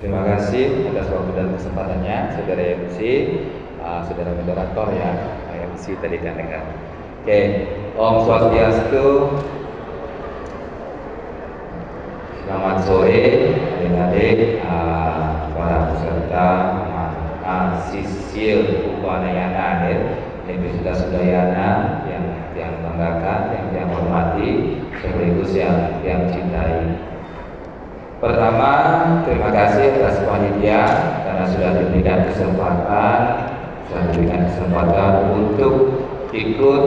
Terima kasih atas waktu dan kesempatannya, saudara MC, saudara moderator ya, MC tadi kan dengar. Oke, Om Swastiastu. Selamat sore, adik-adik, para peserta sisil Upanayana hadir, Universitas Udayana yang banggakan, yang hormati, sekaligus yang cintai. Pertama, terima kasih atas panitia karena sudah diberikan kesempatan, untuk ikut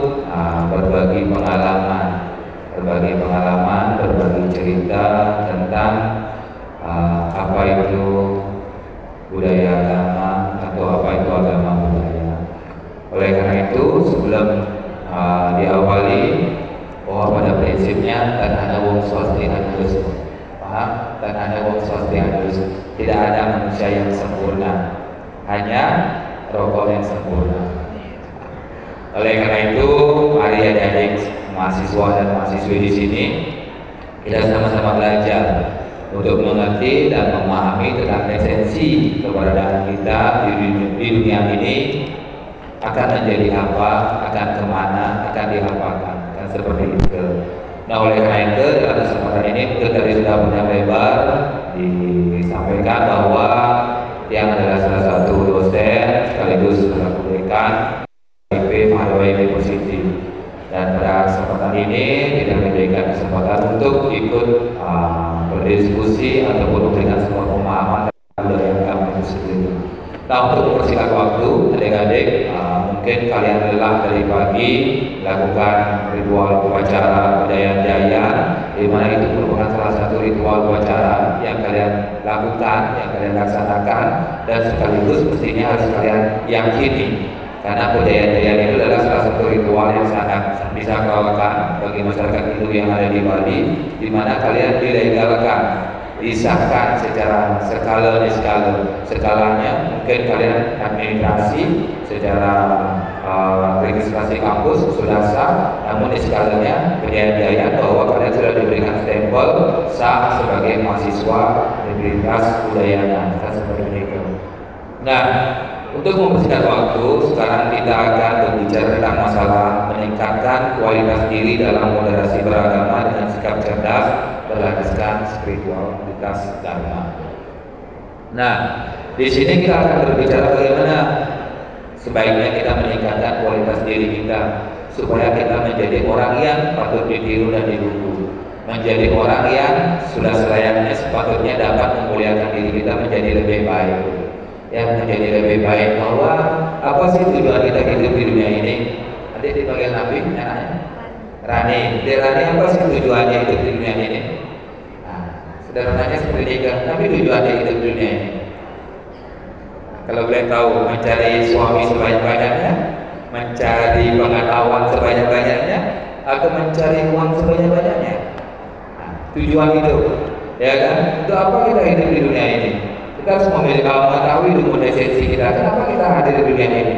berbagi pengalaman, berbagi cerita tentang apa itu budaya agama atau apa itu agama budaya. Oleh karena itu, sebelum diawali, pada prinsipnya dan ada wong swasti harus paham, dan ada wong swasti harus tidak ada manusia yang sempurna, hanya rokok yang sempurna. Oleh karena itu, mari adik-adik mahasiswa dan mahasiswi di sini kita sama-sama belajar untuk mengerti dan memahami tentang esensi keberadaan kita di dunia ini akan menjadi apa, akan kemana, akan diapakan, dan seperti itu. Nah, oleh karena itu dalam kesempatan ini kita tadi sudah panjang lebar disampaikan bahwa yang adalah salah satu dosen sekaligus selaku dekan University, dan pada kesempatan ini kita memberikan kesempatan untuk ikut berdiskusi ataupun memberikan semua pemahaman dari kami sendiri. Nah, untuk mempersingkat waktu, adik-adik mungkin kalian lelah dari pagi lakukan ritual upacara budaya jaya, di mana itu merupakan salah satu ritual upacara yang kalian lakukan, yang kalian laksanakan, dan sekaligus mestinya harus kalian yakini. Karena budaya-budaya itu adalah salah satu ritual yang sangat bisa dilakukan bagi masyarakat Hindu yang ada di Bali, di mana kalian dilegalkan, disahkan secara skalanya. Mungkin kalian administrasi secara registrasi kampus sudah sah, namun di skalanya budaya-budaya bahwa kalian sudah diberikan stempel sah sebagai mahasiswa Universitas Udayana. Seperti itu. Nah, untuk mempersingkat waktu, sekarang kita akan berbicara tentang masalah meningkatkan kualitas diri dalam moderasi beragama dengan sikap cerdas berlandaskan spiritualitas dharma. Nah, di sini kita akan berbicara bagaimana sebaiknya kita meningkatkan kualitas diri kita supaya kita menjadi orang yang patut ditiru dan digugu, menjadi orang yang sudah selayaknya sepatutnya dapat memuliakan diri kita menjadi lebih baik. Yang menjadi lebih baik bahwa apa sih tujuan kita hidup di dunia ini? Nanti dipanggil Nabi, Rani. Rani apa sih tujuannya hidup di dunia ini? Nah, sederhananya seperti itu. Nabi tujuannya hidup di dunia ini. Kalau boleh tahu, mencari suami sebanyak-banyaknya, mencari pengetahuan sebanyak-banyaknya, atau mencari uang sebanyak-banyaknya. Nah, tujuan hidup, ya kan? Untuk apa kita hidup di dunia ini? Kita harus mengetahui dunia esensi kita. Kenapa kita hadir di dunia ini?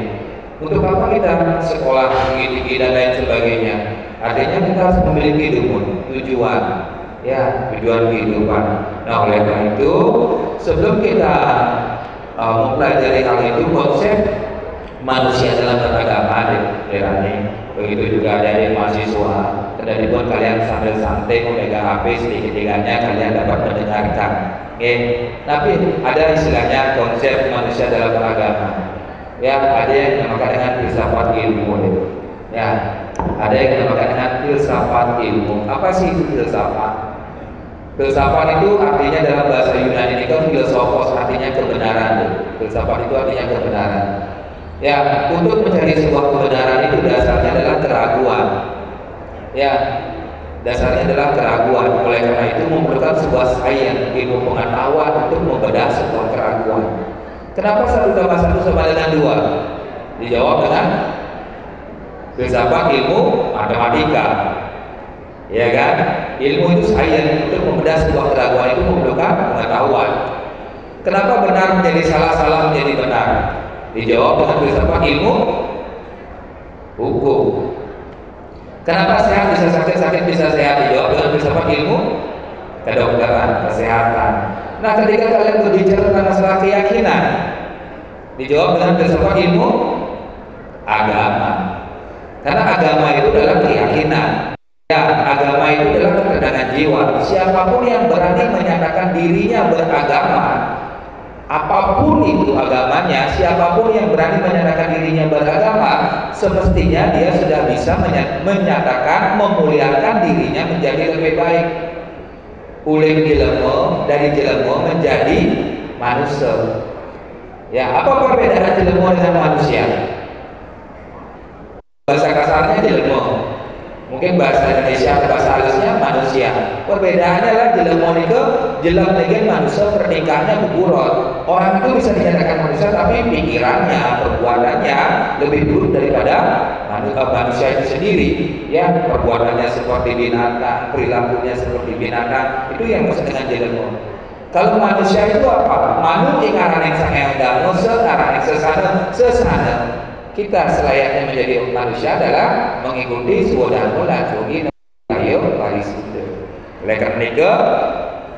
Untuk apa kita sekolah tinggi-tinggi dan lain sebagainya? Artinya kita harus memiliki tujuan, ya, tujuan kehidupan. Nah, oleh karena itu, sebelum kita mempelajari hal itu, konsep manusia dalam beragama, ya, begitu juga dari mahasiswa. Dari pun kalian sambil santai memegang HP sedikit-sedikitnya kalian dapat mendengarkan. Okay. Tapi ada istilahnya konsep manusia dalam beragama. Ya, ada yang dinamakan dengan filsafat ilmu. Ya, ada yang dinamakan dengan filsafat ilmu. Apa sih itu filsafat? Filsafat itu artinya dalam bahasa Yunani itu filosofos, artinya kebenaran. Filsafat itu artinya kebenaran. Ya, untuk mencari sebuah kebenaran itu dasarnya adalah keraguan. Ya, dasarnya adalah keraguan. Oleh karena itu memerlukan sebuah sains, ilmu pengetahuan untuk membedah sebuah keraguan. Kenapa satu tambah satu sama dengan dua? Dijawab dengan filsafat ilmu matematika, ya kan? Ilmu itu sains, untuk membedah sebuah keraguan itu memerlukan pengetahuan. Kenapa benar menjadi salah, salah menjadi benar? Dijawab dengan filsafat ilmu hukum. Kenapa sehat bisa sakit, sakit bisa sehat? Dijawab dengan filsafat ilmu kedokteran, kesehatan. Nah, ketika kalian berbicara tentang masalah keyakinan, dijawab dengan filsafat ilmu agama. Karena agama itu adalah keyakinan. Ya, agama itu adalah ketenangan jiwa. Siapapun yang berani menyatakan dirinya beragama, apapun itu agamanya, siapapun yang berani menyatakan dirinya beragama, semestinya dia sudah bisa menyatakan, memuliakan dirinya menjadi lebih baik. Uling jelema dari jelema menjadi manusia. Ya, apa perbedaan jelema dengan manusia? Bahasa kasarnya jelema. Mungkin bahasa Indonesia bahasa halusnya manusia. Perbedaannya adalah jelema itu jelema dengan manusia pernikahannya kuburot. Orang itu bisa dinyatakan manusia tapi pikirannya, perbuatannya lebih buruk daripada manusia itu sendiri. Ya, perbuatannya seperti binatang, perilakunya seperti binatang. Itu yang maksud dengan jelema. Kalau manusia itu apa? Manu ingaranin sang engdang, ngaranin sesana, sesana. Kita selayaknya menjadi manusia adalah mengikuti suwadamu lanjungi ayo parisudha. Oleh karena itu,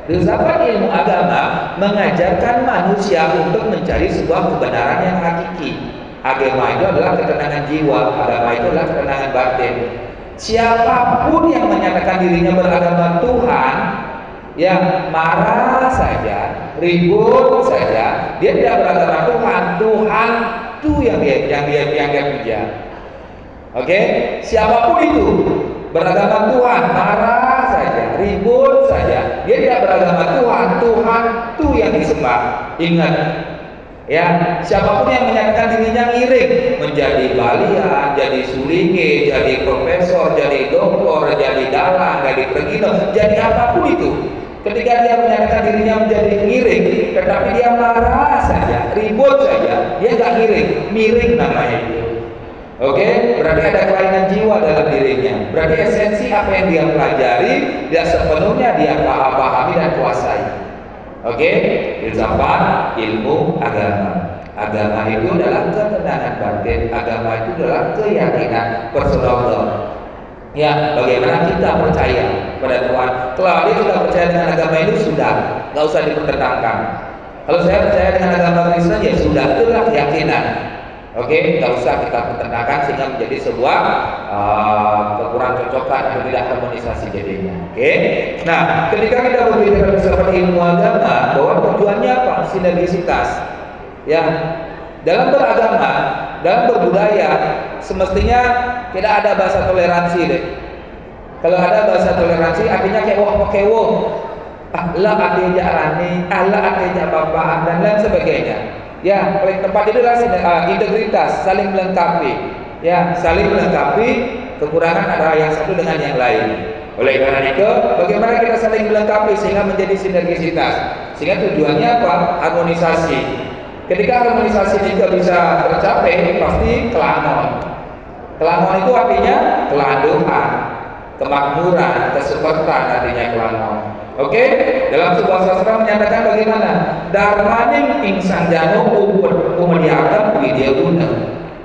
filsafat ilmu agama mengajarkan manusia untuk mencari sebuah kebenaran yang hakiki. Agama itu adalah ketenangan jiwa, agama itu adalah ketenangan batin. Siapapun yang menyatakan dirinya beragama Tuhan, yang marah saja, ribut saja, dia tidak beragama Tuhan. Tuhan itu yang dia puja. Oke, siapapun itu beragama Tuhan, marah saja, ribut saja, dia tidak beragama Tuhan. Tuhan itu yang disembah. Ingat, ya, siapapun yang menyatakan dirinya ngiring, menjadi balian, jadi sulinge, jadi profesor, jadi doktor, jadi dalang, jadi pergino, jadi apapun itu. Ketika dia menyatakan dirinya menjadi ngiring, tetapi dia marah saja, ribut saja, dia nggak ngiring, miring namanya itu. Oke, berarti ada kelainan jiwa dalam dirinya. Berarti esensi apa yang dia pelajari, dia sepenuhnya dia pahami dan kuasai. Oke, filsafat ilmu agama. Agama itu adalah ketenangan batin, agama itu adalah keyakinan personal. Ya, bagaimana kita percaya pada Tuhan. Kalau dia sudah percaya dengan agama itu sudah, nggak usah dipertentangkan. Kalau saya percaya dengan agama Kristen ya sudah, itulah keyakinan. Oke, nggak usah kita pertentangkan sehingga menjadi sebuah kekurangan cocokan atau tidak harmonisasi jadinya. Oke, nah ketika kita berbicara tentang ilmu agama, bahwa tujuannya apa? Sinergisitas. Ya, dalam beragama, dalam berbudaya, semestinya tidak ada bahasa toleransi deh. Kalau ada bahasa toleransi artinya kewo, lah artinya rani, Allah artinya bapak dan lain sebagainya. Ya, paling tempat itu adalah integritas, saling melengkapi. Ya, saling melengkapi, kekurangan antara yang satu dengan yang lain. Oleh karena itu, bagaimana kita saling melengkapi sehingga menjadi sinergisitas. Sehingga tujuannya apa? Harmonisasi. Ketika harmonisasi juga bisa tercapai, pasti kelangon. Kelangon itu artinya kelanduan, kemakmuran, kesupertan artinya kelangon. Oke, dalam sebuah sastra menyatakan bagaimana? Dharmaning ing sanjano umedyakam widya guna.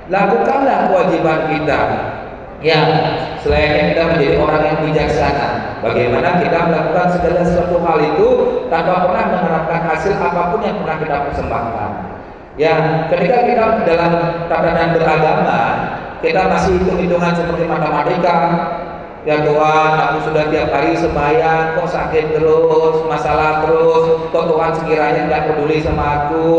Lakukanlah kewajiban kita. Ya, selain kita menjadi orang yang bijaksana, bagaimana kita melakukan segala sesuatu hal itu tanpa pernah mengharapkan hasil apapun yang pernah kita persembahkan. Ya, ketika kita dalam tatanan beragama, kita masih hitung-hitungan seperti matematika. Ya Tuhan, aku sudah tiap hari sembahyang, kok sakit terus, masalah terus. Kok Tuhan sekiranya tidak peduli sama aku.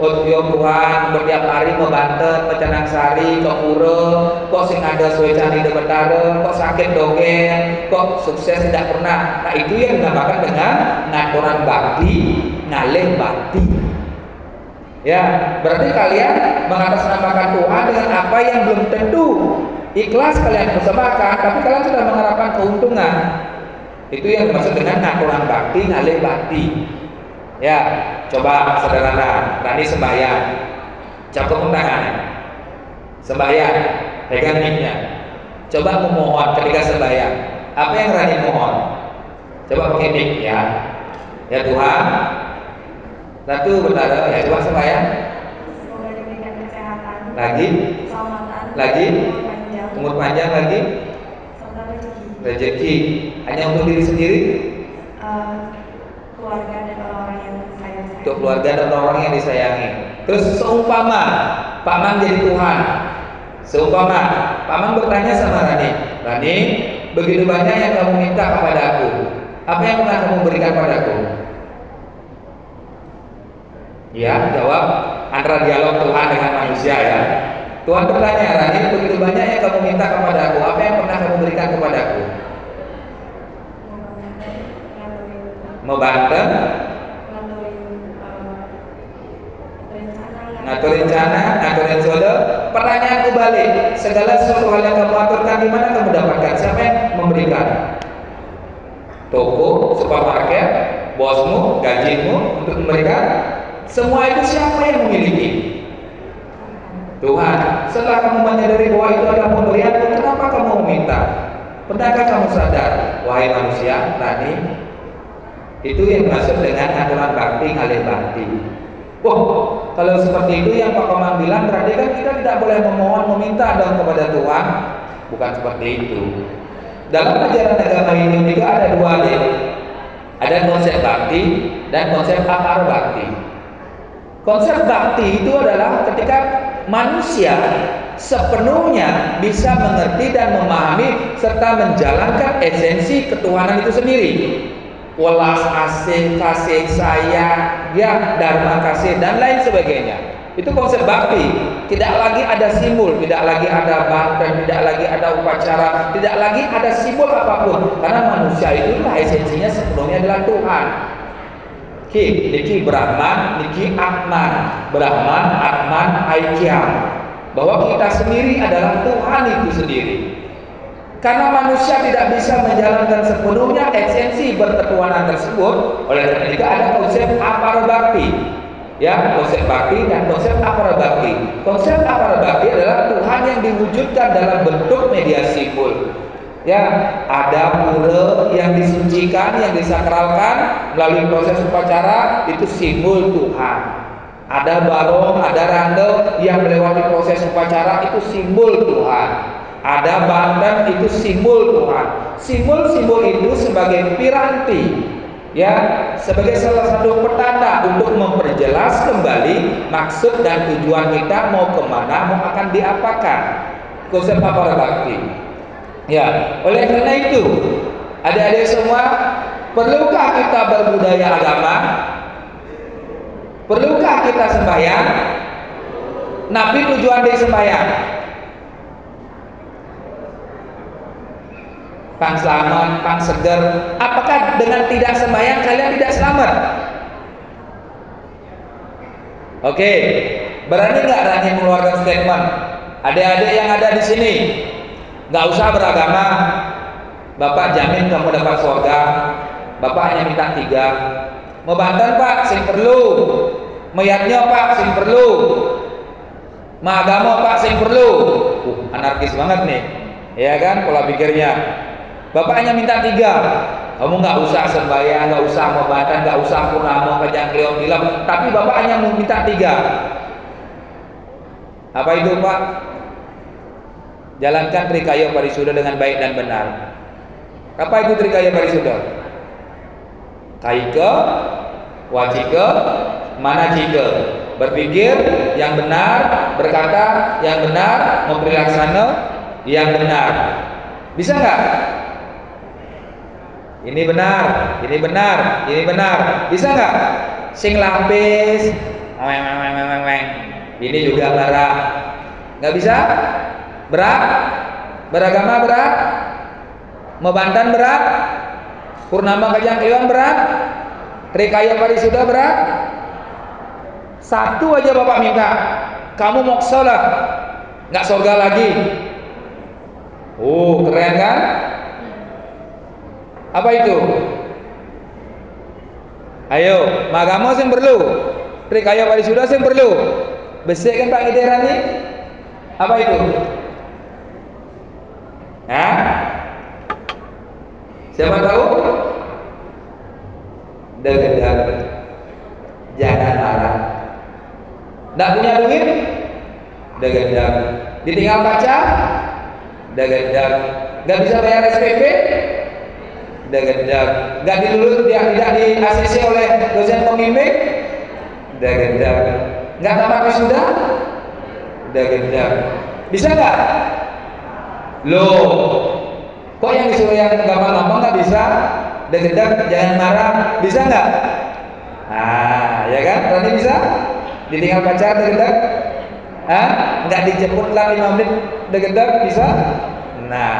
Oh Tuhan, bertiap hari membanten, pecanang sari, kok pura, kok sing ada suecani debetare, kok sakit dongeng, kok sukses tidak pernah. Nah itu yang dinamakan dengan ngaturan bakti, ngalih bakti. Ya, berarti kalian mengatasnamakan Tuhan dengan apa yang belum tentu. Ikhlas kalian bersembahkan, tapi kalian sudah mengharapkan keuntungan. Itu yang dimaksud dengan ngaturan bakti, ngalih bakti. Ya, coba sederhana, tadi sembahyang, cakup tangan, sembahyang, pegang mic-nya. Coba memohon ketika sembahyang. Apa yang Rani mohon? Coba pakai mic ya. Ya Tuhan, satu bentar ya, coba sembahyang. Semoga diberikan kesehatan. Lagi. Keselamatan. Lagi. Umur panjang lagi, rezeki hanya untuk diri sendiri, keluarga dan orang-orang yang disayangi. Untuk keluarga dan orang yang disayangi. Terus seumpama Pak Man jadi Tuhan, seumpama Pak Man bertanya sama Rani, Rani, begitu banyak yang kamu minta kepada aku, apa yang pernah kamu berikan padaku? Ya, jawab antara dialog Tuhan dengan manusia ya. Tuhan bertanya, Rani, begitu banyak yang kamu minta kepada aku, apa yang pernah kamu berikan kepada aku? Membantu, ngatur rencana, ngatur jodoh. Pertanyaan kebalik, segala sesuatu hal yang kamu aturkan di mana kamu dapatkan? Siapa yang memberikan? Toko, supermarket, bosmu, gajimu untuk memberikan. Semua itu siapa yang memiliki? Tuhan. Setelah kamu menyadari bahwa itu adalah pemberian, kenapa kamu meminta? Pernahkah kamu sadar, wahai manusia, Rani? Itu yang masuk dengan aturan bakti ngalih bakti. Wah, kalau seperti itu yang Pak Komang bilang tadi kan kita tidak boleh memohon meminta dan kepada Tuhan, bukan seperti itu. Dalam ajaran agama ini juga ada dua hal, ada konsep bakti dan konsep akar bakti. Konsep bakti itu adalah ketika manusia sepenuhnya bisa mengerti dan memahami serta menjalankan esensi ketuhanan itu sendiri. Welas asih, kasih sayang, ya dharma kasih dan lain sebagainya. Itu konsep bakti. Tidak lagi ada simbol, tidak lagi ada banten, tidak lagi ada upacara, tidak lagi ada simbol apapun. Karena manusia itu esensinya sepenuhnya adalah Tuhan. Niki Brahman, niki Atman. Brahman, Atman, Aikyam. Bahwa kita sendiri adalah Tuhan itu sendiri. Karena manusia tidak bisa menjalankan sepenuhnya esensi berketuhanan tersebut, oleh karena itu ada konsep apara bakti, ya konsep bakti dan konsep apara bakti. Konsep apara bakti adalah Tuhan yang diwujudkan dalam bentuk media simbol. Ya, ada pura yang disucikan, yang disakralkan melalui proses upacara itu simbol Tuhan. Ada barong, ada rangda yang melewati proses upacara itu simbol Tuhan. Ada banten itu simbol Tuhan. Simbol-simbol itu sebagai piranti, ya, sebagai salah satu petanda untuk memperjelas kembali maksud dan tujuan kita mau kemana, mau akan diapakan. Konsep apara bakti. Ya, oleh karena itu, adik-adik semua, perlukah kita berbudaya agama? Perlukah kita sembahyang? Nabi tujuan dari sembahyang. Pang selamat, pang seger. Apakah dengan tidak sembahyang kalian tidak selamat? Oke, berani nggak Rani mengeluarkan statement? Adik-adik yang ada di sini, nggak usah beragama, Bapak jamin kamu dapat surga. Bapak hanya minta 3. Membantan Pak, sing perlu. Mayatnya Pak, sing perlu. Maagama Pak, sing perlu. Anarkis banget nih, ya kan? Pola pikirnya. Bapak hanya minta 3. Kamu nggak usah sembahyang, nggak usah membaca, nggak usah purnama, Kajang Klewon bilang. Tapi Bapak hanya minta 3. Apa itu Pak? Jalankan Tri Kaya Parisudha dengan baik dan benar. Apa itu Tri Kaya Parisudha? Kaika, wacika, manajika. Berpikir yang benar, berkata yang benar, memperilaksana yang benar. Bisa nggak? Ini benar, ini benar, ini benar. Bisa nggak? Sing lapis, ini juga berat. Nggak bisa? Berat? Beragama berat? Mebantan berat? Purnama Kajang Klewon berat? Tri Kaya Parisudha berat? Satu aja Bapak minta, kamu moksa lah, nggak surga lagi. Oh, keren kan? Apa itu? Ayo, magama sing perlu. Tri Kaya Parisudha sing perlu. Besek kan Pak Gideran nih? Apa itu? Hah? Siapa tahu? Dengar. Jangan marah. Nggak punya duit? Dengar. Ditinggal pacar? Nggak bisa bayar SPP? Nggak dilulu, tidak di ACC oleh dosen pembimbing. Nggak tamat wisuda. Bisa nggak? Loh, kok yang disuruh yang gampang-gampang nggak bisa? Jangan marah. Bisa nggak? Ah, ya kan? Rani bisa? Ditinggal pacar nggak dijemput lah 5 menit bisa? Nah,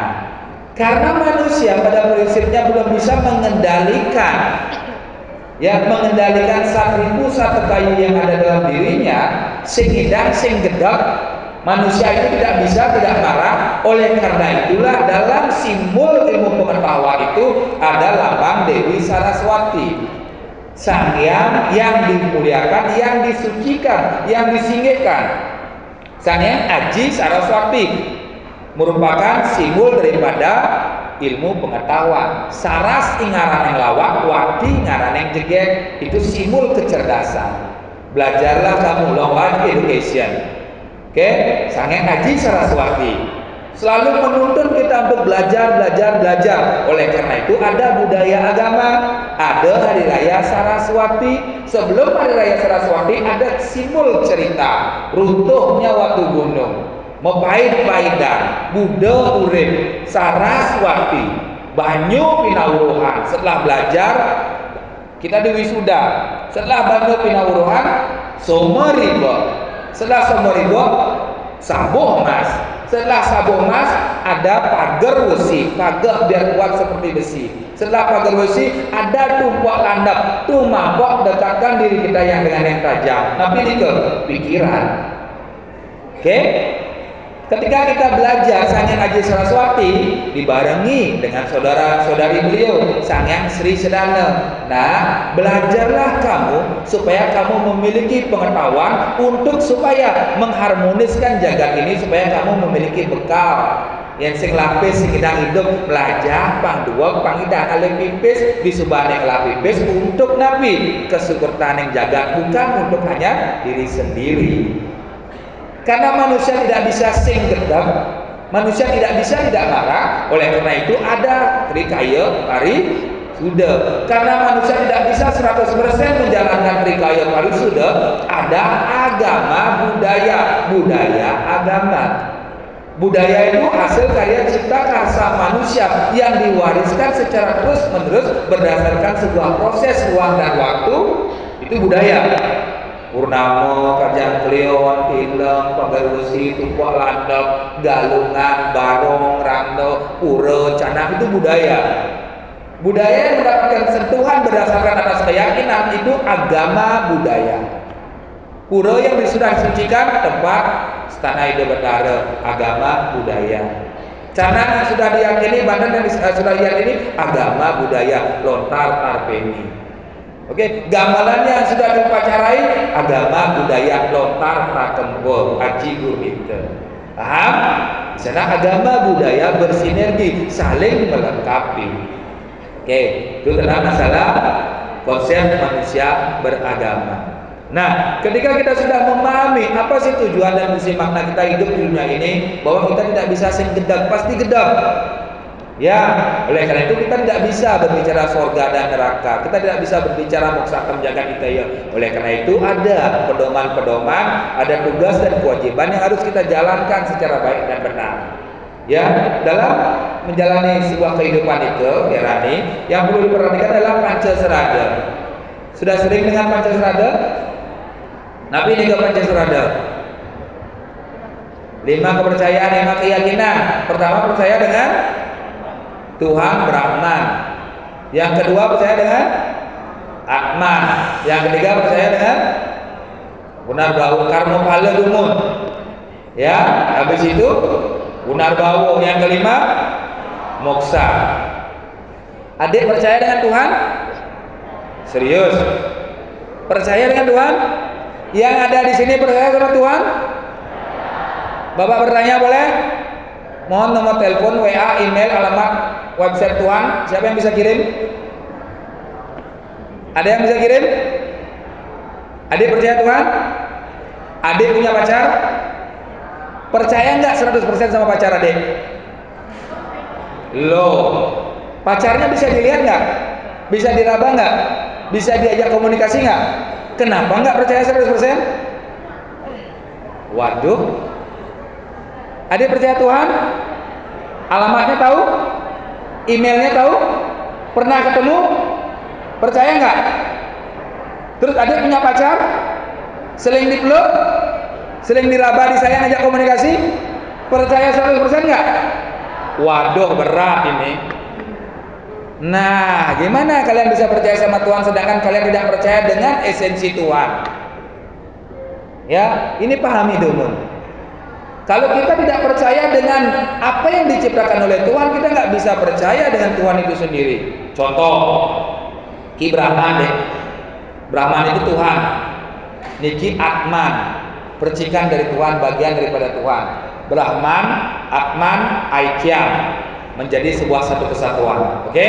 karena manusia pada prinsipnya belum bisa mengendalikan, ya, mengendalikan 1001 kayu yang ada dalam dirinya, sing hidang, sing gedeg. Manusia itu tidak bisa tidak marah. Oleh karena itulah dalam simbol ilmu pengetahuan itu ada lambang Dewi Saraswati, Sang Hyang yang dimuliakan, yang disucikan, yang disinggihkan. Sang Hyang Aji Saraswati merupakan simbol daripada ilmu pengetahuan. Saras ngaran yang lawak, wati ngaran yang jegek, itu simbol kecerdasan. Belajarlah kamu, long education. Oke, Sang Hyang Aji Saraswati selalu menuntun kita untuk belajar. Oleh karena itu ada budaya agama, ada hari raya Saraswati. Sebelum hari raya Saraswati ada simbol cerita runtuhnya watu gunung, mepait-paitan, Buddha urip, Saraswati, banyu pinawuruhan. Setelah belajar, kita diwisuda. Setelah banyu pinawuruhan, someribo. Setelah someribo, sabuh mas. Setelah sabuh mas, ada pagar wesi, pagar biar kuat seperti besi. Setelah pagar wesi, ada tumpak landap, tumabok dekatkan diri kita yang dengan yang tajam. Tapi ini ke pikiran, oke? Ketika kita belajar Sang Hyang Aji Saraswati dibarengi dengan saudara-saudari beliau Sang Hyang Sri Sedana. Nah, belajarlah kamu supaya kamu memiliki pengetahuan untuk supaya mengharmoniskan jagat ini, supaya kamu memiliki bekal. Yang sing lapis sing hidang hidup belajar pang dua pangidang alih pipis disubah yang lapis untuk nabi kesukurtan yang jagat, bukan untuk hanya diri sendiri. Karena manusia tidak bisa sing gedeg, manusia tidak bisa tidak marah. Oleh karena itu ada Tri Kaya Parisudha. Karena manusia tidak bisa 100% menjalankan Tri Kaya Parisudha, ada agama budaya agama. Budaya itu hasil karya cipta karsa manusia yang diwariskan secara terus-menerus berdasarkan sebuah proses ruang dan waktu. Itu budaya. Purnama, Kajang Klewon, Kileng, Pemangku, Tumpak Landep, Galungan, Barong, Rangda, Pura, Canang, itu budaya. Budaya yang mendapatkan sentuhan berdasarkan atas keyakinan itu agama budaya. Pura yang sudah disucikan, tempat tanah ide betara, agama budaya. Canang yang sudah diyakini, Banten yang sudah diyakini, agama budaya. Lontar, Tarpeni. Oke, gamelan yang sudah diupacarai, agama budaya Lontar Prakembol, Aji Guru itu. Paham? Di sana agama budaya bersinergi, saling melengkapi. Oke, itu adalah masalah konsep manusia beragama. Nah, ketika kita sudah memahami apa sih tujuan dan misi makna kita hidup di dunia ini, bahwa kita tidak bisa sing gedeg, pasti gedeg. Ya, oleh karena itu kita tidak bisa berbicara surga dan neraka. Kita tidak bisa berbicara moksa menjaga kita, ya. Oleh karena itu ada pedoman-pedoman, ada tugas dan kewajiban yang harus kita jalankan secara baik dan benar. Ya, dalam menjalani sebuah kehidupan itu, ya Rani, yang perlu diperhatikan adalah Pancasila. Sudah sering dengan Pancasila? Nabi juga Pancasila. 5 kepercayaan, 5 keyakinan. Pertama, percaya dengan Tuhan Brahman. Yang kedua percaya dengan Atman. Yang ketiga percaya dengan Punarbawu, Karma Phala Dumun. Ya, habis itu Punarbawu. Yang kelima Moksa. Adik percaya dengan Tuhan? Serius? Percaya dengan Tuhan? Yang ada di sini percaya sama Tuhan? Bapak bertanya boleh? Mohon nomor telepon, WA, email, alamat website Tuhan. Siapa yang bisa kirim? Ada yang bisa kirim? Adik percaya Tuhan? Adik punya pacar? Percaya nggak 100% sama pacar adik? Loh, Pacarnya bisa dilihat nggak? Bisa diraba nggak? Bisa diajak komunikasi nggak? Kenapa nggak percaya 100%? Waduh, ada yang percaya Tuhan? Alamatnya tahu? Emailnya tahu? Pernah ketemu? Percaya nggak? Terus ada punya pacar? Seling dipeluk? Seling diraba, disayang, ajak komunikasi? Percaya 100% nggak? Waduh, berat ini. Nah, gimana kalian bisa percaya sama Tuhan sedangkan kalian tidak percaya dengan esensi Tuhan? Ya, ini pahami dulu. Kalau kita tidak percaya dengan apa yang diciptakan oleh Tuhan, kita nggak bisa percaya dengan Tuhan itu sendiri. Contoh, Ki Brahman deh. Brahman itu Tuhan. Niki Atman, percikan dari Tuhan, bagian daripada Tuhan. Brahman, Atman, Aikyam, menjadi sebuah satu kesatuan. Oke?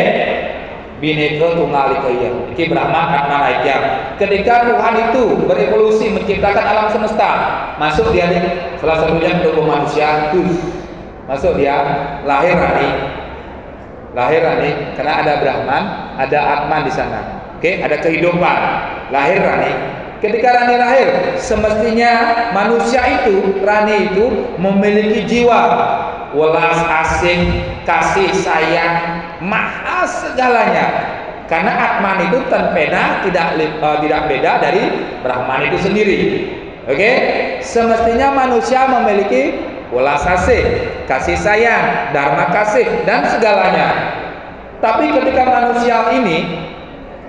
Bhinneka Tunggal Ika Iya. Iki Brahma Atman Aikyam. Ketika Tuhan itu berevolusi menciptakan alam semesta, masuk dia nih salah satunya tubuh manusia itu. Masuk dia lahir rani karena ada Brahman, ada Atman di sana. Oke, ada kehidupan. Lahir rani. Ketika Rani lahir, semestinya manusia itu, Rani itu memiliki jiwa welas asih, kasih sayang, maha segalanya. Karena Atman itu tenpena tidak beda dari Brahman itu sendiri. Oke? Semestinya manusia memiliki welas asih, kasih sayang, dharma kasih dan segalanya. Tapi ketika manusia ini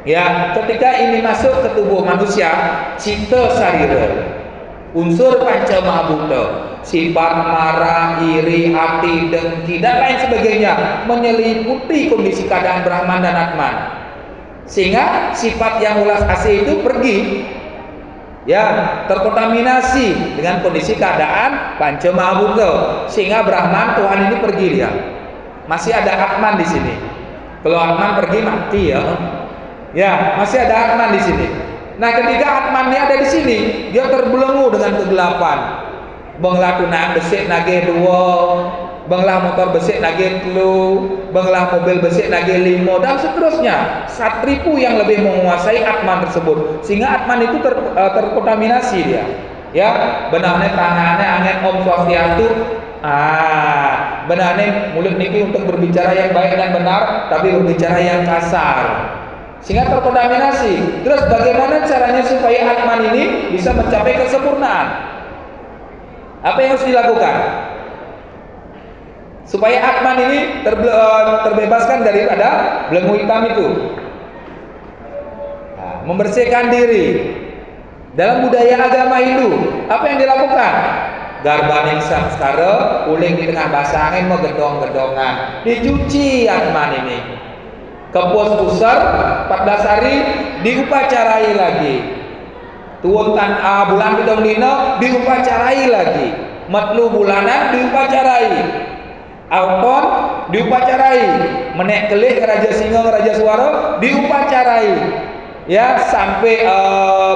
ya, ketika ini masuk ke tubuh manusia, cita sarira, unsur panca mahabhuta, sifat marah, iri, hati, dengki dan lain sebagainya menyeliputi kondisi keadaan Brahman dan Atman. Sehingga sifat yang welas asih itu pergi, ya, terkontaminasi dengan kondisi keadaan panca mahabhuta. Sehingga Brahman Tuhan ini pergi dia. Masih ada Atman di sini. Kalau Atman pergi mati ya. Ya, masih ada Atman di sini. Nah, ketika Atmannya ada di sini, dia terbelenggu dengan kegelapan. Benglah tunang besik nage 2, benglah motor besik nage 3, benglah mobil besik nage 5 dan seterusnya. Satripu yang lebih menguasai Atman tersebut, sehingga Atman itu terkontaminasi dia. Ya, benarnya tangannya angin om swastiastu. Benarnya mulut niki untuk berbicara yang baik dan benar, tapi berbicara yang kasar. Sehingga terkontaminasi. Terus bagaimana caranya supaya Atman ini bisa mencapai kesempurnaan? Apa yang harus dilakukan supaya Atman ini terbebaskan daripada belenggu hitam itu? Nah, membersihkan diri. Dalam budaya agama Hindu, apa yang dilakukan? Garbaning samskara, uling di tengah basah angin, menggedong-gedongan, dicuci Atman ini. Kepus pusar 14 hari diupacarai lagi. Tuwuntan bulan pitung dina diupacarai lagi. Metlu bulanan diupacarai. Auton diupacarai. Menek kelih raja singa raja suara diupacarai. Ya sampai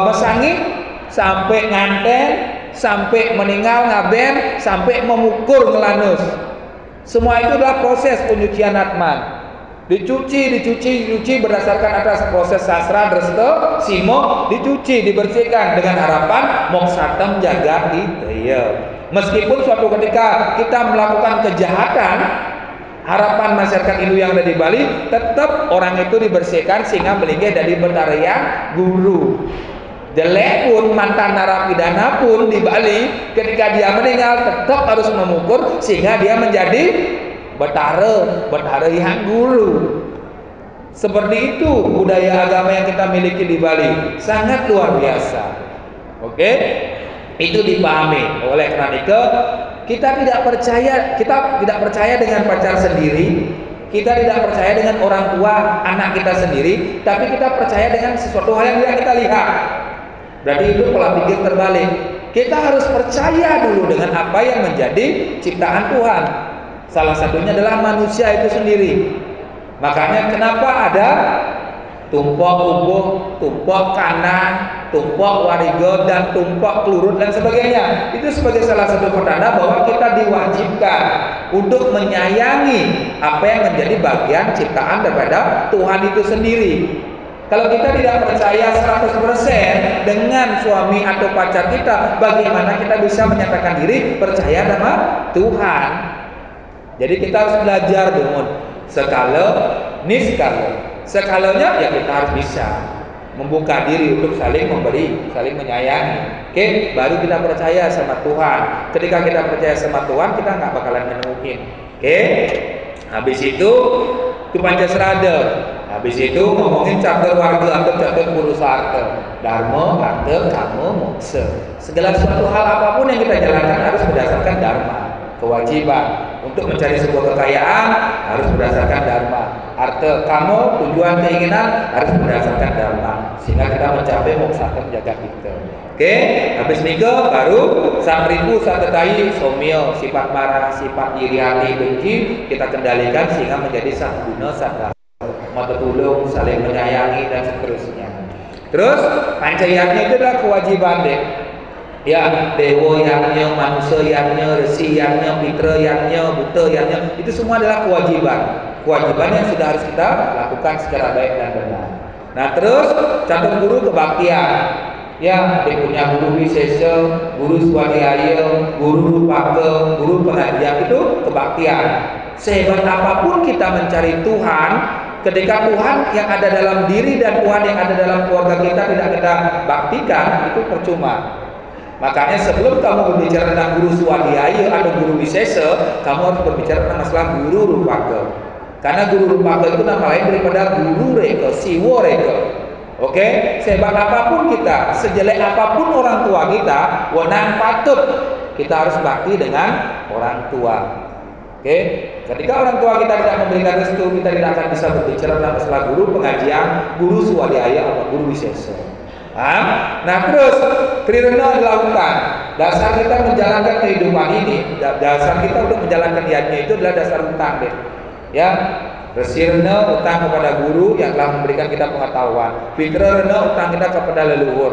mesangi, sampai nganten, sampai meninggal ngaben, sampai memukur ngelanus. Semua itu adalah proses penyucian Atman. Dicuci berdasarkan atas proses sastra dresta simo, dicuci, dibersihkan dengan harapan moksatem jagat itya. Meskipun suatu ketika kita melakukan kejahatan, harapan masyarakat Hindu yang ada di Bali tetap orang itu dibersihkan sehingga melinggih dari benar yang guru. Jelek pun, mantan narapidana pun di Bali ketika dia meninggal tetap harus mengukur sehingga dia menjadi Betara yang guru. Seperti itu budaya agama yang kita miliki di Bali. Sangat luar biasa. Oke? Itu dipahami. Oleh karena itu kita tidak percaya dengan pacar sendiri, kita tidak percaya dengan orang tua anak kita sendiri, tapi kita percaya dengan sesuatu hal yang tidak kita lihat. Berarti itu pola pikir terbalik. Kita harus percaya dulu dengan apa yang menjadi ciptaan Tuhan. Salah satunya adalah manusia itu sendiri. Makanya kenapa ada tumpok ubuh, tumpok kanang, tumpok warigo, dan tumpok kelurut dan sebagainya. Itu sebagai salah satu pertanda bahwa kita diwajibkan untuk menyayangi apa yang menjadi bagian ciptaan daripada Tuhan itu sendiri. Kalau kita tidak percaya 100% dengan suami atau pacar kita, bagaimana kita bisa menyatakan diri percaya sama Tuhan? Jadi kita harus belajar dengan skala niskala. Skalanya ya kita harus bisa membuka diri untuk saling memberi, saling menyayangi. Oke, baru kita percaya sama Tuhan. Ketika kita percaya sama Tuhan, kita nggak bakalan menemukan. Oke, habis itu Pancasrada. Habis itu ngomongin catur warga atau catur purusarta, dharma, artha, kama, moksa. Segala suatu hal apapun yang kita jalankan harus berdasarkan dharma, kewajiban. Untuk mencari sebuah kekayaan harus berdasarkan dharma, artha, kama, tujuan keinginan harus berdasarkan dharma, sehingga kita mencapai moksa terjaga kita. Oke, habis nikah baru satripu satetai somyo, sifat marah, sifat iri hati, benci kita kendalikan sehingga menjadi sangguna sadar, mau tertulung, saling menyayangi dan seterusnya. Terus pancayatnya itu adalah kewajiban deh. Ya, dewa yangnya, manusia yangnya, resi yangnya, pitra yangnya, buta yangnya, itu semua adalah kewajiban. Kewajiban yang sudah harus kita lakukan secara baik dan benar. Nah, terus catur guru kebaktian. Ya, punya guru wisesa, guru swadhyaya, guru rupake, guru pengajian, itu kebaktian. Sehebat apapun kita mencari Tuhan, ketika Tuhan yang ada dalam diri dan Tuhan yang ada dalam keluarga kita tidak kita baktikan, itu percuma. Makanya sebelum kamu berbicara tentang guru swadhyaya atau guru wisesa, kamu harus berbicara tentang masalah guru rupake. Karena guru rupake itu nama lain daripada guru reka, siwo reka. Oke, sehebat apapun kita, sejelek apapun orang tua kita, wenan patut kita harus bakti dengan orang tua. Oke, ketika orang tua kita tidak memberikan restu, kita tidak akan bisa berbicara tentang masalah guru pengajian, guru swadhyaya atau guru wisesa. Nah, terus trirena dilakukan. Dasar kita menjalankan kehidupan ini, dasar kita untuk menjalankan niatnya itu adalah dasar utang deh. Ya, resirena utang kepada guru yang telah memberikan kita pengetahuan, fitrena utang kita kepada leluhur,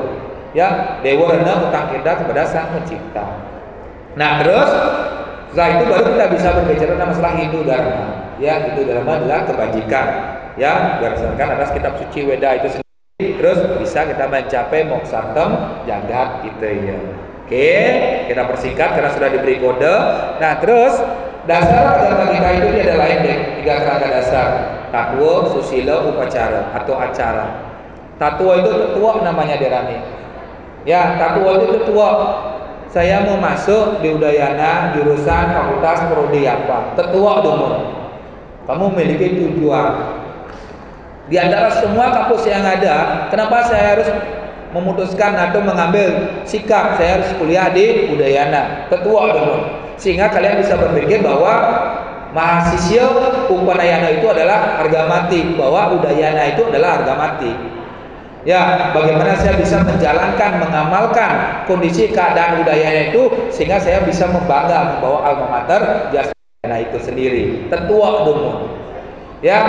ya, dewarena utang kita kepada Sang Pencipta. Nah, terus setelah itu baru kita bisa berbicara tentang masalah Hindu Dharma. Ya, Hindu Dharma adalah kebajikan, ya, berdasarkan atas kitab suci Weda itu. Terus bisa kita mencapai moksatem jagat gitu ya. Oke, kita persingkat karena sudah diberi kode. Nah, terus dasar agama kita itu ada lain deh, tiga kerangka dasar: tatwa, susila, upacara atau acara. Tatwa itu tetua namanya derani. Ya, tatwa itu tetua. Saya mau masuk di Udayana jurusan fakultas prodi apa? Tetua dong. Kamu memiliki tujuan. Di antara semua kampus yang ada, kenapa saya harus memutuskan atau mengambil sikap saya harus kuliah di Udayana? Tetua dong. Sehingga kalian bisa berpikir bahwa mahasiswa Upanayana itu adalah harga mati, bahwa Udayana itu adalah harga mati. Ya, bagaimana saya bisa menjalankan, mengamalkan kondisi keadaan Udayana itu sehingga saya bisa membangga membawa alma mater jasa Udayana itu sendiri. Tetua dong. Ya.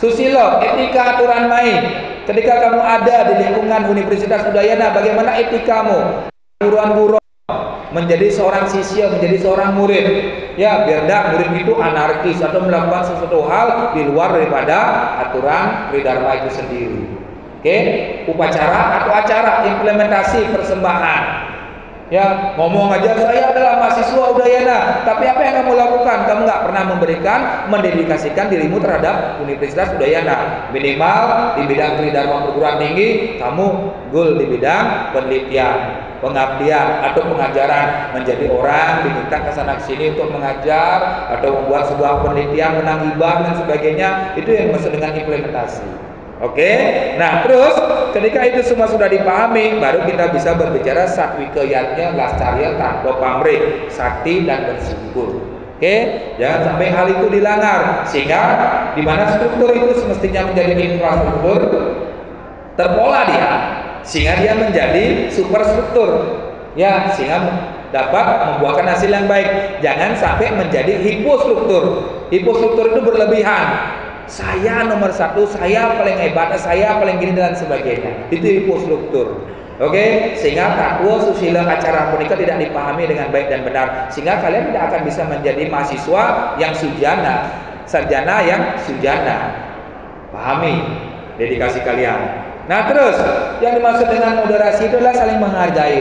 Susilo, etika aturan main. Ketika kamu ada di lingkungan Universitas Udayana, bagaimana etikamu? Buruan-buruan menjadi seorang siswa, menjadi seorang murid. Ya, biar tidak murid itu anarkis atau melakukan sesuatu hal di luar daripada aturan Tri Dharma itu sendiri. Oke, upacara atau acara implementasi persembahan. Ya, ngomong aja saya adalah mahasiswa Udayana, tapi apa yang kamu lakukan? Kamu nggak pernah memberikan, mendedikasikan dirimu terhadap Universitas Udayana. Minimal di bidang Tri Dharma perguruan tinggi, kamu goal di bidang penelitian, pengabdian atau pengajaran, menjadi orang diminta ke sana sini untuk mengajar atau membuat sebuah penelitian, menang hibah dan sebagainya. Itu yang dimaksud dengan implementasi. Oke, nah terus ketika itu semua sudah dipahami, baru kita bisa berbicara satwikayatnya, lascarya, tanpa pamrih, sakti dan bersyukur. Oke, jangan sampai hal itu dilanggar, sehingga di mana struktur itu semestinya menjadi infrastruktur, terpola dia, sehingga dia menjadi superstruktur, ya, sehingga dapat membuahkan hasil yang baik. Jangan sampai menjadi hipostruktur. Hipostruktur itu berlebihan. Saya nomor satu, saya paling hebat, saya paling gini dan sebagainya. Itu hipostruktur. Oke, sehingga tatwa susila acara punika tidak dipahami dengan baik dan benar, sehingga kalian tidak akan bisa menjadi mahasiswa yang sujana, sarjana yang sujana. Pahami dedikasi kalian. Nah, terus yang dimaksud dengan moderasi itu adalah saling menghargai.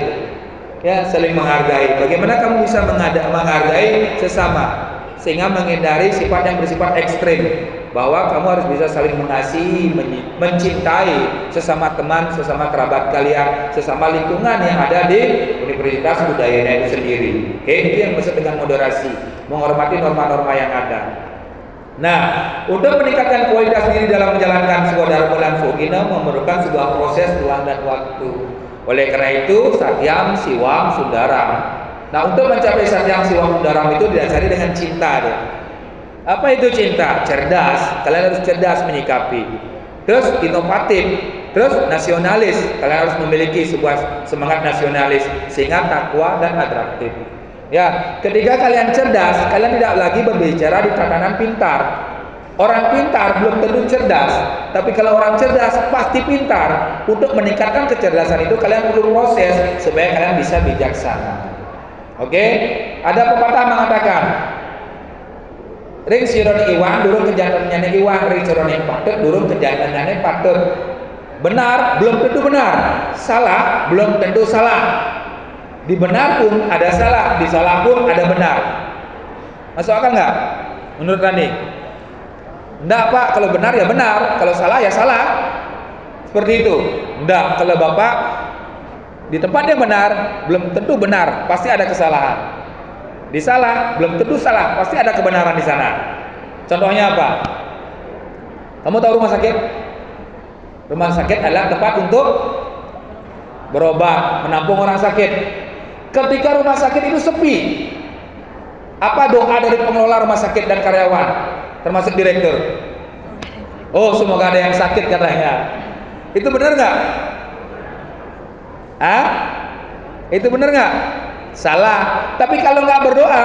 Ya, saling menghargai. Bagaimana kamu bisa menghargai sesama sehingga menghindari sifat yang bersifat ekstrim, bahwa kamu harus bisa saling mengasihi, mencintai sesama teman, sesama kerabat kalian, sesama lingkungan yang ada di Universitas Udayana itu sendiri. Oke, itu yang maksud dengan moderasi, menghormati norma-norma yang ada. Nah, untuk meningkatkan kualitas diri dalam menjalankan sebuah dharma dan fungina memerlukan sebuah proses ruang dan waktu. Oleh karena itu, Satyam siwam sundaram. Nah, untuk mencapai Satyam siwam sundaram itu didasari dengan cinta deh. Apa itu cinta? Cerdas. Kalian harus cerdas menyikapi. Terus inovatif. Terus nasionalis. Kalian harus memiliki sebuah semangat nasionalis sehingga takwa dan atraktif. Ya, ketika kalian cerdas, kalian tidak lagi berbicara di tatanan pintar. Orang pintar belum tentu cerdas, tapi kalau orang cerdas pasti pintar. Untuk meningkatkan kecerdasan itu kalian perlu proses supaya kalian bisa bijaksana. Oke? Ada pepatah mengatakan, ring sirone iwang durung kejatanane iwang, ring sirone patut durung kejatanane patut. Benar belum tentu benar, salah belum tentu salah. Di benar pun ada salah, di salah pun ada benar. Masuk akal nggak? Menurut Rani? Nggak Pak, kalau benar ya benar, kalau salah ya salah. Seperti itu. Nggak, kalau Bapak di tempatnya benar, belum tentu benar, pasti ada kesalahan. Disalah, belum tentu salah, pasti ada kebenaran di sana. Contohnya apa? Kamu tahu rumah sakit? Rumah sakit adalah tempat untuk berobat, menampung orang sakit. Ketika rumah sakit itu sepi, apa doa dari pengelola rumah sakit dan karyawan, termasuk direktur? Oh, semoga ada yang sakit katanya. Itu benar nggak? Hah? Itu benar nggak? Salah. Tapi kalau nggak berdoa,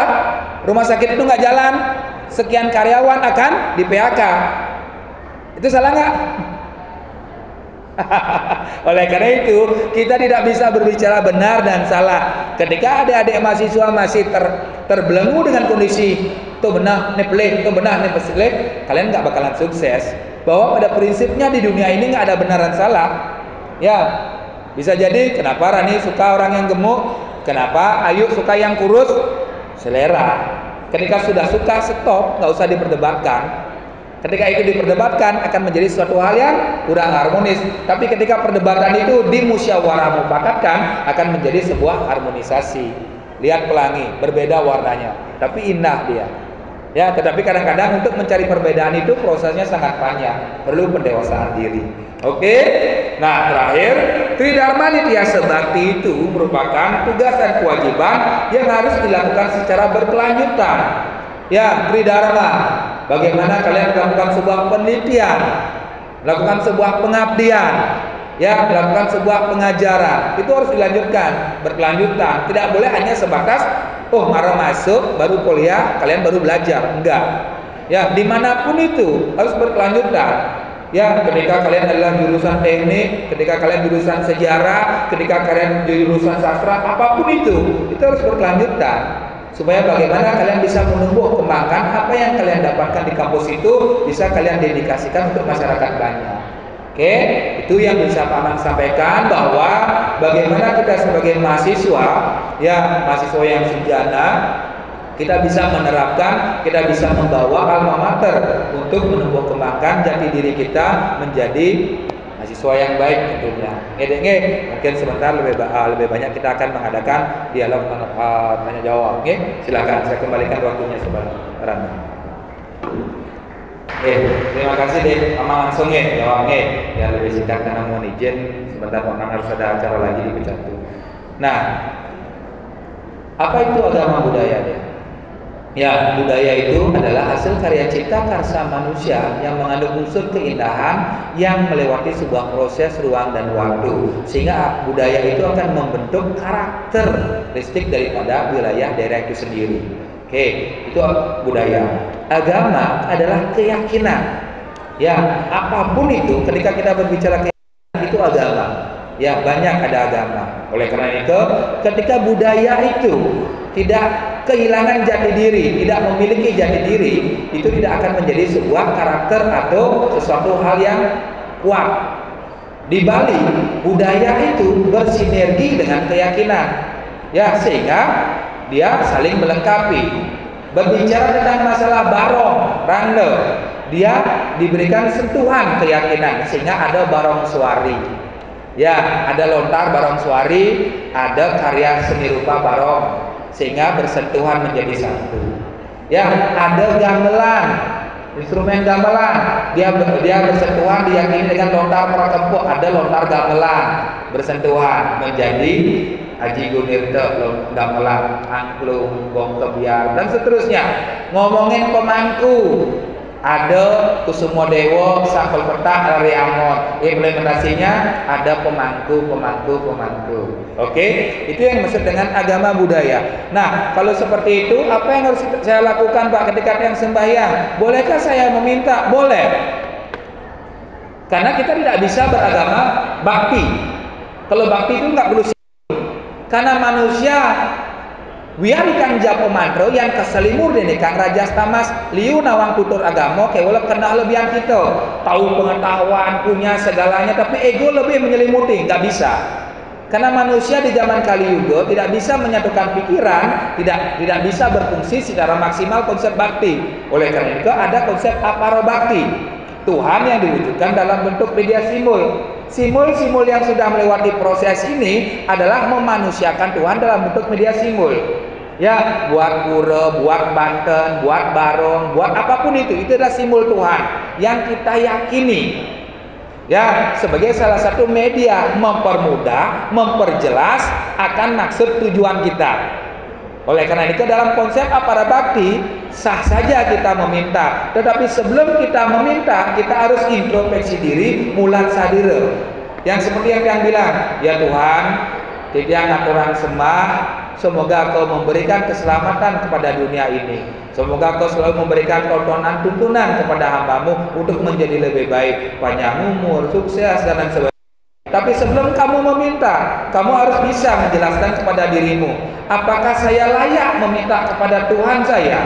rumah sakit itu nggak jalan. Sekian karyawan akan di PHK. Itu salah nggak? Oleh karena itu, kita tidak bisa berbicara benar dan salah. Ketika adik-adik mahasiswa masih terbelenggu dengan kondisi itu benar, ini pelih, itu benar, ini pelih, kalian nggak bakalan sukses. Bahwa pada prinsipnya di dunia ini nggak ada benar dan salah. Ya, bisa jadi kenapa Rani suka orang yang gemuk, kenapa Ayu suka yang kurus, selera. Ketika sudah suka, stop, nggak usah diperdebatkan. Ketika itu diperdebatkan akan menjadi suatu hal yang kurang harmonis. Tapi ketika perdebatan itu dimusyawarah mufakatkan akan menjadi sebuah harmonisasi. Lihat pelangi, berbeda warnanya, tapi indah dia. Ya, tetapi kadang-kadang untuk mencari perbedaan itu prosesnya sangat panjang, perlu pendewasaan diri. Oke, nah terakhir, Tri Dharma Nitya Sebakti itu merupakan tugas dan kewajiban yang harus dilakukan secara berkelanjutan. Ya, Tri Dharma, bagaimana kalian melakukan sebuah penelitian, melakukan sebuah pengabdian, ya, melakukan sebuah pengajaran, itu harus dilanjutkan, berkelanjutan. Tidak boleh hanya sebatas oh, marah masuk, baru kuliah, kalian baru belajar. Enggak. Ya, dimanapun itu harus berkelanjutan. Ya, ketika kalian adalah jurusan teknik, ketika kalian jurusan sejarah, ketika kalian jurusan sastra, apapun itu harus berkelanjutan. Supaya bagaimana kalian bisa menumbuh kembangkan apa yang kalian dapatkan di kampus itu, bisa kalian dedikasikan untuk masyarakat banyak. Oke, itu yang bisa Paman sampaikan, bahwa bagaimana kita sebagai mahasiswa, ya mahasiswa yang sejana, kita bisa menerapkan, kita bisa membawa alma mater untuk menumbuh kembangkan jati diri kita menjadi mahasiswa yang baik tentunya. Mungkin sebentar lebih banyak kita akan mengadakan dialog tanya jawab. Oke, silakan saya kembalikan waktunya sebentar. Terima kasih deh, Amang langsung jawabnya ya lebih singkat karena mohon izin sebentar Amang harus ada acara lagi di Pecatu. Nah, apa itu agama budaya deh? Ya, budaya itu adalah hasil karya cipta karsa manusia yang mengandung unsur keindahan yang melewati sebuah proses ruang dan waktu, sehingga budaya itu akan membentuk karakteristik daripada wilayah daerah itu sendiri. Oke, itu budaya. Agama adalah keyakinan. Ya, apapun itu ketika kita berbicara keyakinan itu agama. ya banyak ada agama. Oleh karena itu, ketika budaya itu tidak kehilangan jati diri, tidak memiliki jati diri, itu tidak akan menjadi sebuah karakter atau sesuatu hal yang kuat. Di Bali, budaya itu bersinergi dengan keyakinan, ya, sehingga dia saling melengkapi. Berbicara tentang masalah barong, rangda, dia diberikan sentuhan keyakinan, sehingga ada barong suari, ya, ada lontar barong suari, ada karya seni rupa barong, sehingga bersentuhan menjadi satu. Ya, ada gamelan, instrumen gamelan, dia bersentuhan diyakini dengan lontar prakempok, ada lontar gamelan bersentuhan menjadi aji gunirte, gamelan, angklung, gong kebiar, dan seterusnya. Ngomongin pemangku, ada kusumo dewo, sakol petak, lari amon, implementasinya ada pemangku. Oke, itu yang maksud dengan agama budaya. Nah, kalau seperti itu, apa yang harus saya lakukan, Pak, ketika yang sembahyang? Bolehkah saya meminta? Boleh. Karena kita tidak bisa beragama bakti. Kalau bakti itu nggak perlu. Karena manusia wiarikan japo mantro yang keselimur dene kang rajas tamas liu nawang tutur agama kewala kenal lebihan kita tahu pengetahuan punya segalanya tapi ego lebih menyelimuti, nggak bisa. Karena manusia di zaman Kali Yuga tidak bisa menyatukan pikiran, tidak bisa berfungsi secara maksimal konsep bakti. Oleh karena itu ada konsep aparobakti, Tuhan yang diwujudkan dalam bentuk media simbol. Simbol-simbol yang sudah melewati proses ini adalah memanusiakan Tuhan dalam bentuk media simbol. Ya, buat pura, buat banten, buat barong, buat apapun itu adalah simbol Tuhan yang kita yakini. Ya, sebagai salah satu media mempermudah, memperjelas akan maksud tujuan kita. Oleh karena itu dalam konsep aparabakti sah saja kita meminta, tetapi sebelum kita meminta kita harus introspeksi diri mulan sadire. Yang seperti yang bilang, ya Tuhan, titiang aturan sembah, semoga Kau memberikan keselamatan kepada dunia ini. Semoga Kau selalu memberikan tuntunan kepada hambamu untuk menjadi lebih baik, panjang umur, sukses dan sebagainya. Tapi sebelum kamu meminta, kamu harus bisa menjelaskan kepada dirimu, apakah saya layak meminta kepada Tuhan saya?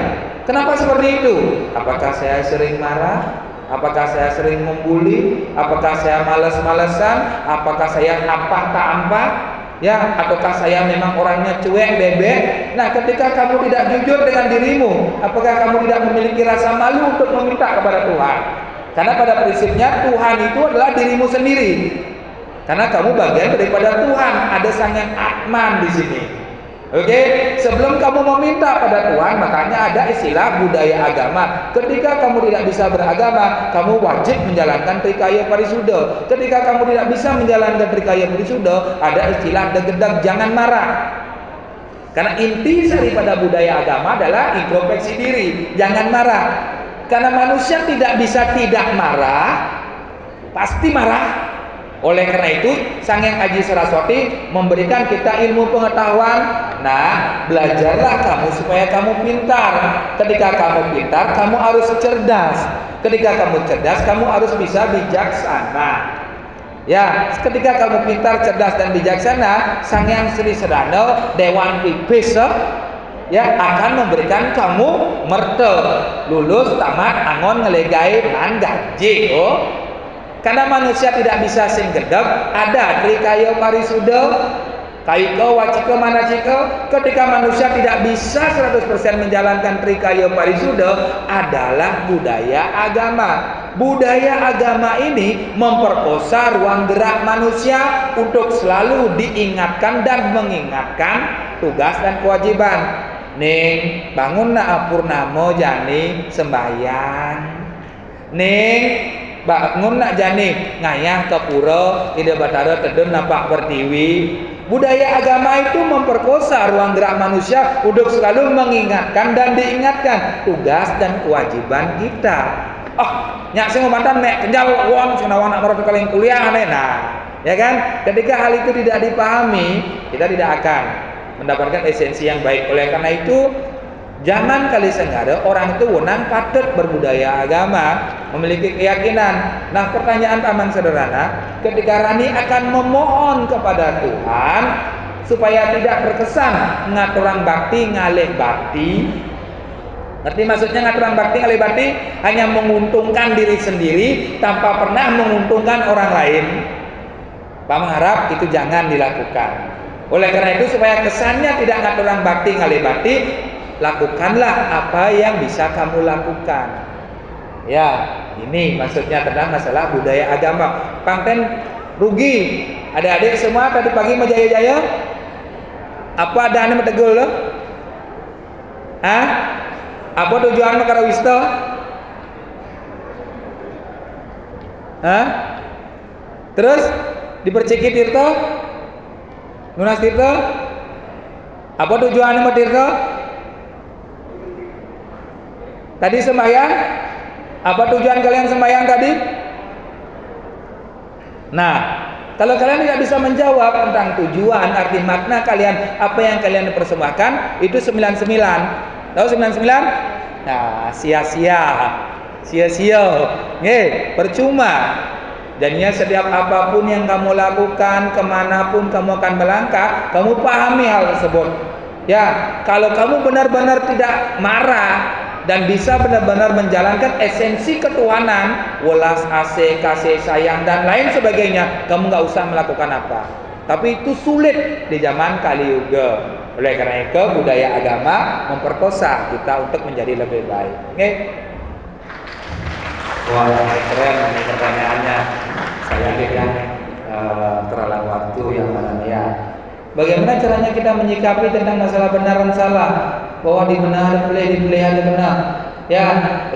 Kenapa seperti itu? Apakah saya sering marah? Apakah saya sering membuli? Apakah saya malas-malesan? Apakah saya ampah tak ampah? Ya, ataukah saya memang orangnya cuek, bebek? Nah, ketika kamu tidak jujur dengan dirimu, apakah kamu tidak memiliki rasa malu untuk meminta kepada Tuhan? Karena pada prinsipnya Tuhan itu adalah dirimu sendiri. Karena kamu bagian daripada Tuhan, ada Sang Hyang Atman di sini. Oke, sebelum kamu meminta pada Tuhan, makanya ada istilah budaya agama. Ketika kamu tidak bisa beragama, kamu wajib menjalankan Tri Kaya Parisudha. Ketika kamu tidak bisa menjalankan Tri Kaya Parisudha, ada istilah degedeg jangan marah. Karena inti daripada budaya agama adalah introspeksi diri, jangan marah. Karena manusia tidak bisa tidak marah, pasti marah. Oleh karena itu, Sang Hyang Aji Saraswati memberikan kita ilmu pengetahuan. Nah, belajarlah kamu supaya kamu pintar. Ketika kamu pintar, kamu harus cerdas. Ketika kamu cerdas, kamu harus bisa bijaksana. Ya, ketika kamu pintar, cerdas dan bijaksana, Sang Hyang Sri Sedana, Dewan Pipis, ya, akan memberikan kamu merte, lulus, tamat, angon, ngelegai, dan gaji. Oh. Karena manusia tidak bisa sing gedeg, ada Tri Kaya Parisudha, kaiko waciko manaciko. Ketika manusia tidak bisa 100% menjalankan Tri Kaya Parisudha adalah budaya agama. Budaya agama ini memperkosa ruang gerak manusia untuk selalu diingatkan dan mengingatkan tugas dan kewajiban. Ning bangun na purnama jani sembahyang. Ning bangun nak jani ngayah ke pura tidak batara teden nampak pertiwi. Budaya agama itu memperkosa ruang gerak manusia untuk selalu mengingatkan dan diingatkan tugas dan kewajiban kita. Oh, nyak sing mantan nek kenjal wong sing nawang nak merot kaleng kuliah nek. Nah, ya kan? Ketika hal itu tidak dipahami, kita tidak akan mendapatkan esensi yang baik. Oleh karena itu Zaman kali senggara orang itu wenang padat berbudaya agama, memiliki keyakinan. Nah, pertanyaan paman sederhana, ketika Rani akan memohon kepada Tuhan supaya tidak berkesan ngaturang bakti ngalih bakti. Ngerti maksudnya ngaturang bakti ngalih bakti? Hanya menguntungkan diri sendiri tanpa pernah menguntungkan orang lain. Pak mengharap itu jangan dilakukan. Oleh karena itu supaya kesannya tidak ngaturang bakti ngalih bakti, lakukanlah apa yang bisa kamu lakukan. Ya, ini maksudnya tentang masalah budaya agama. Panten rugi. Adik-adik semua tadi pagi majaya-jaya. Apa ada ane metegul lo? Hah? Apa tujuan makarawisto? Hah? Terus diperciki tirto? Nunas tirto? Apa tujuan ane tirto? Tadi sembahyang, apa tujuan kalian sembahyang tadi? Nah, kalau kalian tidak bisa menjawab tentang tujuan, arti makna kalian, apa yang kalian persembahkan, itu 99. Tahu 99? Nah, sia-sia, sia-sia, percuma. Jadinya setiap apapun yang kamu lakukan, kemanapun kamu akan melangkah, kamu pahami hal tersebut. Ya, kalau kamu benar-benar tidak marah dan bisa benar-benar menjalankan esensi ketuhanan, welas asih, kasih sayang dan lain sebagainya, kamu nggak usah melakukan apa. Tapi itu sulit di zaman Kaliyuga. Oleh karena itu budaya agama memperkosa kita untuk menjadi lebih baik. Oke? Wah, keren ini pertanyaannya. Saya kan terhalang waktu yang mana ya. Bagaimana caranya kita menyikapi tentang masalah benar dan salah? Bahwa dibenar, dipilih yang benar. Ya,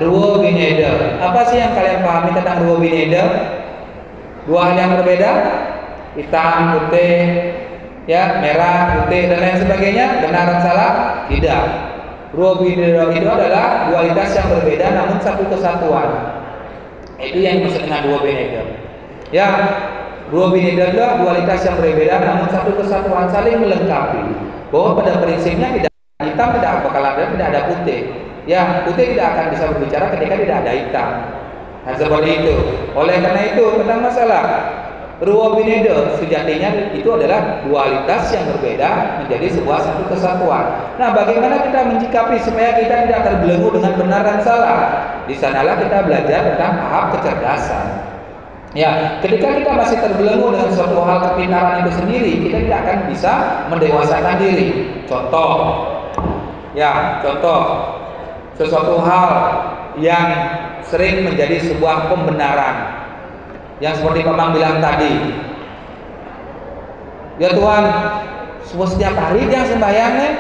Rwa Bhineda. Apa sih yang kalian pahami tentang Rwa Bhineda? Dua hal yang berbeda, hitam, putih, ya, merah, putih dan lain sebagainya. Benar dan salah? Tidak. Rwa Bhineda itu adalah dualitas yang berbeda namun satu kesatuan. Itu yang dimaksud dengan Rwa Bhineda. Ya, Rwa Bhineda adalah dualitas yang berbeda namun satu kesatuan, saling melengkapi. Bahwa pada prinsipnya tidak hitam tidak bakal ada, tidak ada putih. Ya, putih tidak akan bisa berbicara ketika tidak ada hitam. Nah, seperti itu. Oleh karena itu, tentang masalah Rwa Bhineda sejatinya itu adalah dualitas yang berbeda menjadi sebuah satu kesatuan. Nah, bagaimana kita menyikapi supaya kita tidak terbelenggu dengan benar dan salah? Di sanalah kita belajar tentang tahap kecerdasan. Ya, ketika kita masih terbelenggu dengan suatu hal kepinaran itu sendiri, kita tidak akan bisa mendewasakan diri. Contoh, ya, contoh sesuatu hal yang sering menjadi sebuah pembenaran, yang seperti Bang bilang tadi, ya Tuhan, setiap hari yang sembahyangnya,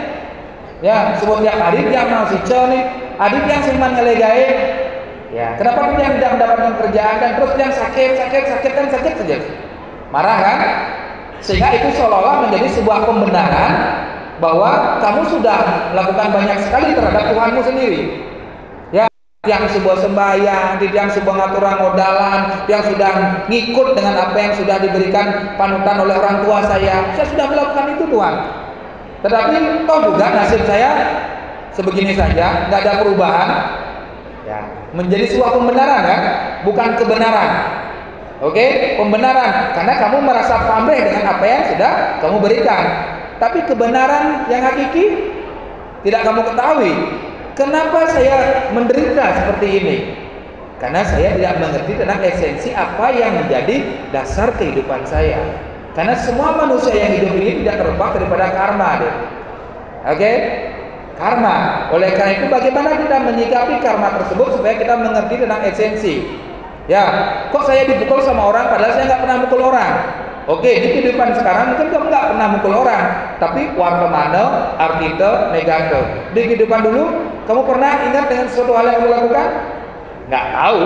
ya, setiap hari yang mau sico nih, adik yang sempat ngelegai, ya, kenapa dia tidak mendapatkan kerjaan dan terus yang sakit saja, marah kan? Sehingga itu seolah-olah menjadi sebuah pembenaran bahwa kamu sudah melakukan banyak sekali terhadap Tuhanmu sendiri. Ya, yang sebuah sembahyang, yang sebuah ngaturan modalan, yang sudah ngikut dengan apa yang sudah diberikan panutan oleh orang tua saya sudah melakukan itu Tuhan. Tetapi toh juga nasib saya sebegini saja, nggak ada perubahan. Ya, menjadi sebuah pembenaran kan, bukan kebenaran. Oke, pembenaran karena kamu merasa pamrih dengan apa yang sudah kamu berikan. Tapi kebenaran yang hakiki tidak kamu ketahui. Kenapa saya menderita seperti ini? Karena saya tidak mengerti tentang esensi apa yang menjadi dasar kehidupan saya. Karena semua manusia yang hidup ini tidak terlepas daripada karma. Oke? Karma. Oleh karena itu bagaimana kita menyikapi karma tersebut supaya kita mengerti tentang esensi. Ya, kok saya dipukul sama orang padahal saya nggak pernah mukul orang. Oke, di kehidupan sekarang mungkin kamu nggak pernah mukul orang, tapi warna mana artito negato. Di kehidupan dulu, kamu pernah ingat dengan sesuatu hal yang kamu lakukan? Nggak tahu.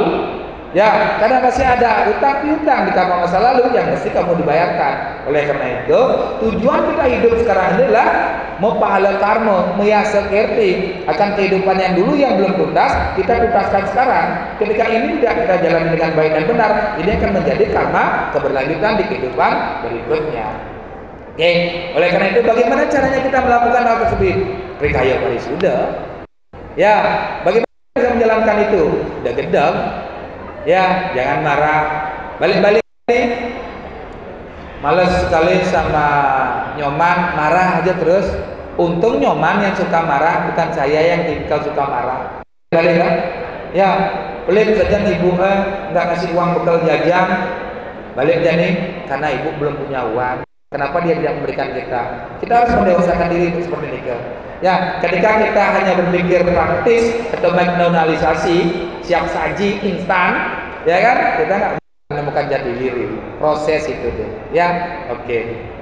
Ya, karena masih ada utang-piutang di kamu masa lalu yang mesti kamu dibayarkan. Oleh karena itu, tujuan kita hidup sekarang adalah mempahala karma, meyasekirti akan kehidupan yang dulu yang belum tuntas, kita tuntaskan sekarang. Ketika ini tidak kita jalani dengan baik dan benar, ini akan menjadi karma keberlanjutan di kehidupan berikutnya. Oke, oleh karena itu bagaimana caranya kita melakukan hal tersebut? Tri Kaya Parisudha. Ya, bagaimana bisa menjalankan itu? Udah gedeg. Ya, jangan marah. Balik-balik nih. Males sekali sama Nyoman, marah aja terus. Untung Nyoman yang suka marah, bukan saya yang tipikal suka marah. Balik kan? Ya, pelit saja ibu nggak ngasih uang bekal jajan. Balik aja nih, karena ibu belum punya uang. Kenapa dia tidak memberikan kita? Kita harus mendewasakan diri seperti itu. Ya, ketika kita hanya berpikir praktis atau McDonaldisasi, siap saji instan, ya kan? Kita nggak menemukan jati diri. Proses itu deh. Ya, oke.